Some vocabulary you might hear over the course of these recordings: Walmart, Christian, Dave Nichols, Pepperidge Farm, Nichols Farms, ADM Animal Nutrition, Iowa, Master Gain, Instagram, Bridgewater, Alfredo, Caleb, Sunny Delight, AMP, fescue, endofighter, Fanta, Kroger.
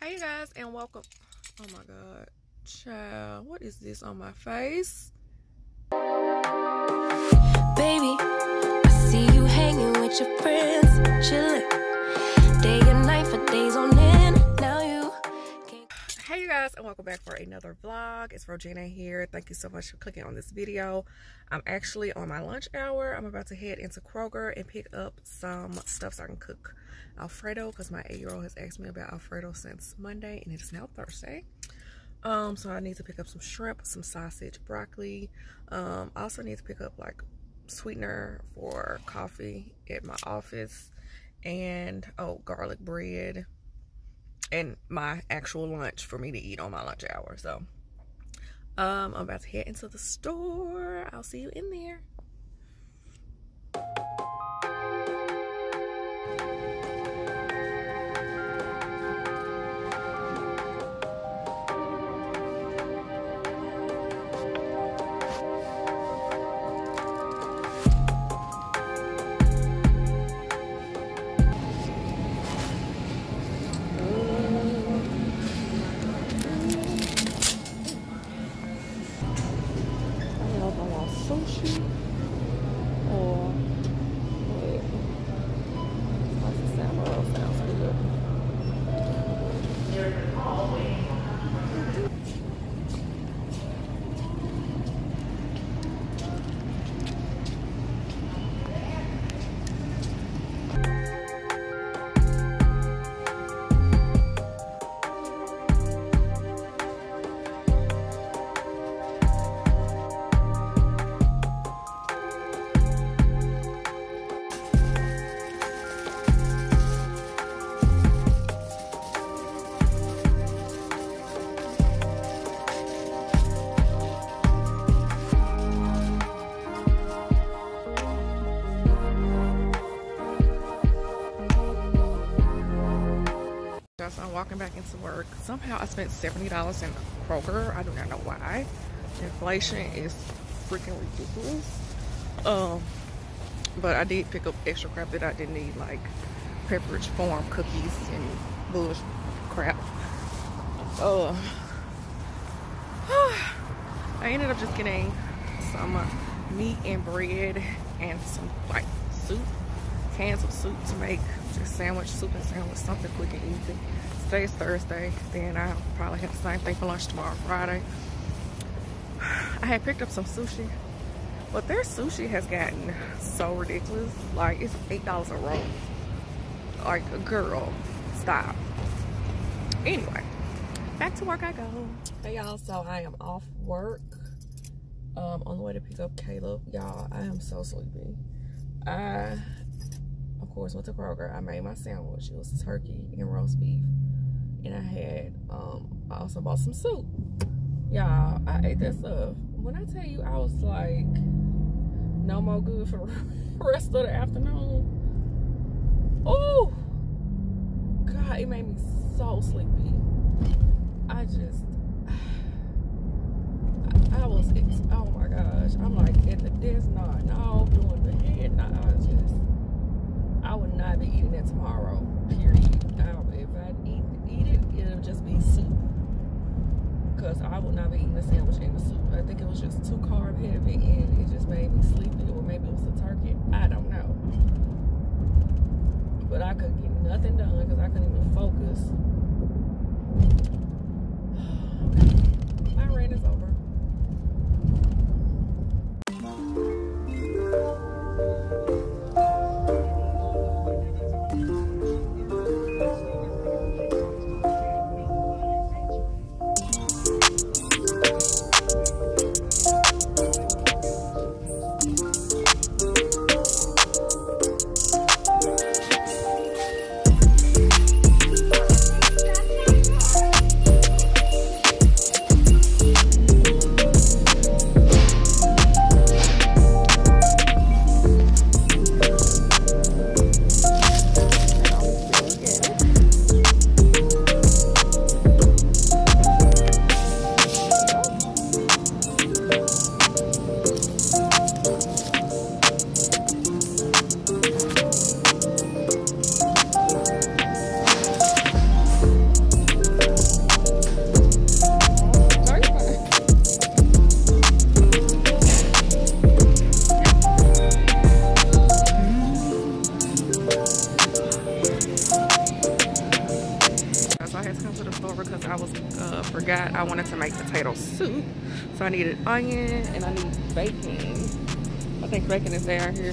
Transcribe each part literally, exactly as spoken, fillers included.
Hey you guys, and welcome. Oh my god, child, what is this on my face? Baby, I see you hanging with your friends, chilling day and night for days on end. Now you can't... Hey you guys, and welcome back for another vlog. It's Regina here. Thank you so much for clicking on this video. I'm actually on my lunch hour. I'm about to head into Kroger and pick up some stuff so I can cook Alfredo, because my eight-year-old has asked me about Alfredo since Monday, and it's now Thursday. Um, so I need to pick up some shrimp, some sausage, broccoli. Um, I also need to pick up like sweetener for coffee at my office, and oh, garlic bread, and my actual lunch for me to eat on my lunch hour. So um, I'm about to head into the store. I'll see you in there. I'm walking back into work. Somehow I spent seventy dollars in Kroger. I do not know why. Inflation is freaking ridiculous. Um, but I did pick up extra crap that I didn't need, like Pepperidge Farm cookies and bullshit crap. Uh, I ended up just getting some uh, meat and bread and some like soup, cans of soup to make just sandwich, soup and sandwich, something quick and easy. Today's Thursday, then I'll probably have the same thing for lunch tomorrow, Friday. I had picked up some sushi, but their sushi has gotten so ridiculous. Like, it's eight dollars a roll. Like, girl, stop. Anyway, back to work I go. Hey y'all, so I am off work. Um, on the way to pick up Caleb. Y'all, I am so sleepy. I, of course, went to Kroger. I made my sandwich. It was turkey and roast beef. And I had, um, I also bought some soup. Y'all, I ate that stuff. When I tell you, I was like, no more good for the rest of the afternoon. Oh, God, it made me so sleepy. I just, I, I was, oh my gosh. I'm like, at the desk, no, no, doing the head, no, I just, I would not be eating that tomorrow, period. Now, if I eat, eat it, it'll just be soup. Because I would not be eating a sandwich and a soup. I think it was just too carb heavy and it just made me sleepy, or maybe it was the turkey. I don't know. But I couldn't get nothing done because I couldn't even focus. My rant is over. had come to the store because I was uh, forgot I wanted to make potato soup. So I needed onion and I need bacon. I think bacon is down here.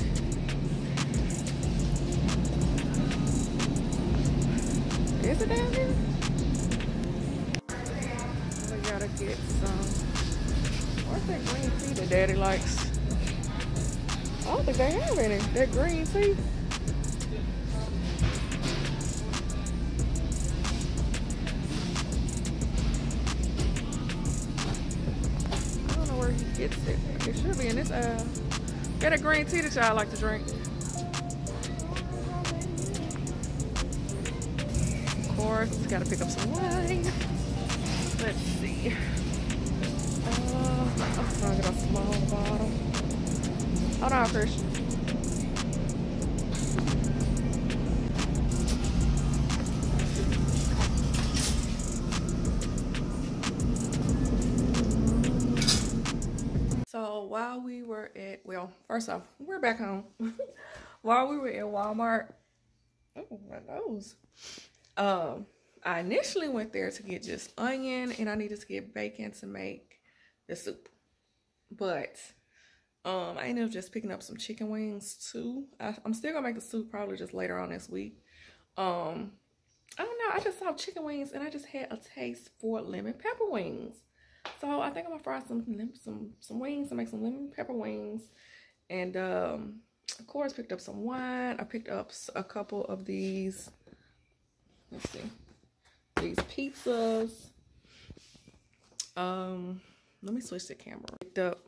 Is it down here? We gotta get some. What's that green tea that Daddy likes? I don't think they have any. That green tea. It, it should be in this aisle. Get a green tea that y'all like to drink. Of course, gotta pick up some wine. Let's see. Uh, I'm gonna get a small bottle. Hold on, Christian. So while we were at, well, first off, we're back home. While we were at Walmart, oh my nose. Um, I initially went there to get just onion and I needed to get bacon to make the soup. But um, I ended up just picking up some chicken wings too. I, I'm still gonna make the soup probably just later on this week. Um, I don't know, I just saw chicken wings and I just had a taste for lemon pepper wings. So I think I'm gonna fry some some some wings and make some lemon pepper wings, and um, of course picked up some wine. I picked up a couple of these. Let's see, these pizzas. Um, let me switch the camera. Picked up.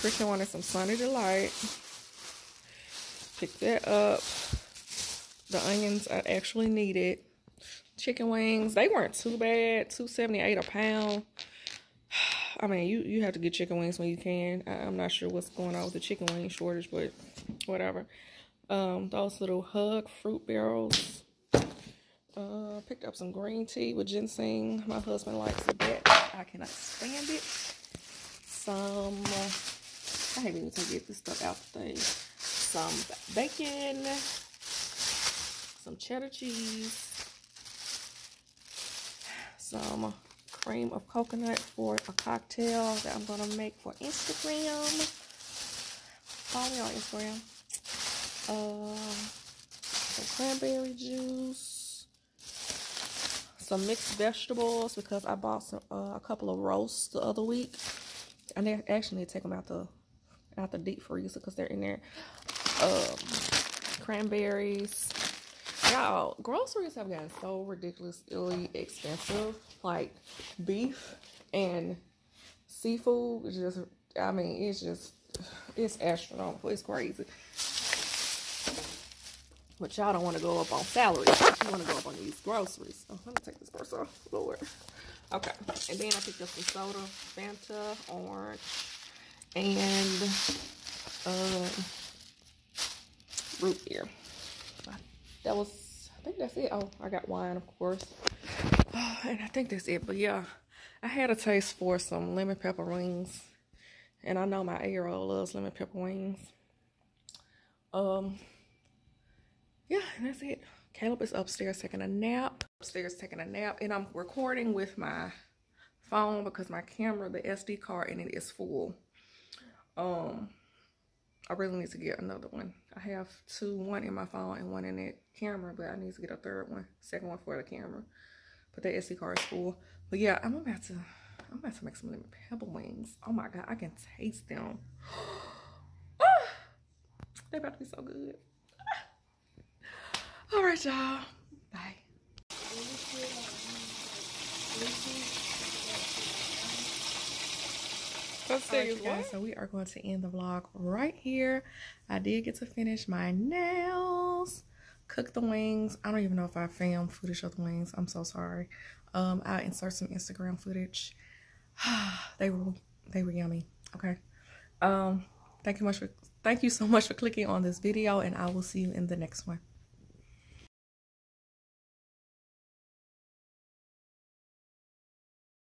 Christian wanted some Sunny Delight. Picked that up. The onions I actually needed. Chicken wings, they weren't too bad. two seventy-eight a pound. I mean, you you have to get chicken wings when you can. I, I'm not sure what's going on with the chicken wing shortage, but whatever. Um, those little hug fruit barrels. Uh, picked up some green tea with ginseng. My husband likes that. I cannot stand it. Some. I haven't even to get this stuff out the thing. Some bacon. Some cheddar cheese. Some cream of coconut for a cocktail that I'm gonna make for Instagram. Follow me on Instagram. Uh, some cranberry juice, some mixed vegetables because I bought some uh, a couple of roasts the other week. I actually need to take them out the out the deep freezer because they're in there. Um, cranberries. Y'all, groceries have gotten so ridiculously expensive. Like beef and seafood, it's just, I mean, it's just, it's astronomical. It's crazy. But y'all don't want to go up on salary. You want to go up on these groceries. Oh, let me take this purse off, Lord. Okay. And then I picked up some soda, Fanta, orange, and uh, root beer. That was, I think that's it. Oh, I got wine, of course. Oh, and I think that's it. But yeah, I had a taste for some lemon pepper wings. And I know my eight-year-old loves lemon pepper wings. Um, yeah, and that's it. Caleb is upstairs taking a nap. Upstairs taking a nap. And I'm recording with my phone because my camera, the S D card in it is full. Um, I really need to get another one. I have two, one in my phone and one in that camera, but I need to get a third one, second one for the camera. But that S D card is full. But yeah, I'm about to, I'm about to make some lemon pepper wings. Oh my God, I can taste them. Oh, they're about to be so good. All right, y'all. Bye. Right, guys, so we are going to end the vlog right here. I did get to finish my nails, cook the wings. I don't even know if I filmed footage of the wings. I'm so sorry. Um, I'll insert some Instagram footage. they were they were yummy. Okay. Um, thank you much for thank you so much for clicking on this video, and I will see you in the next one.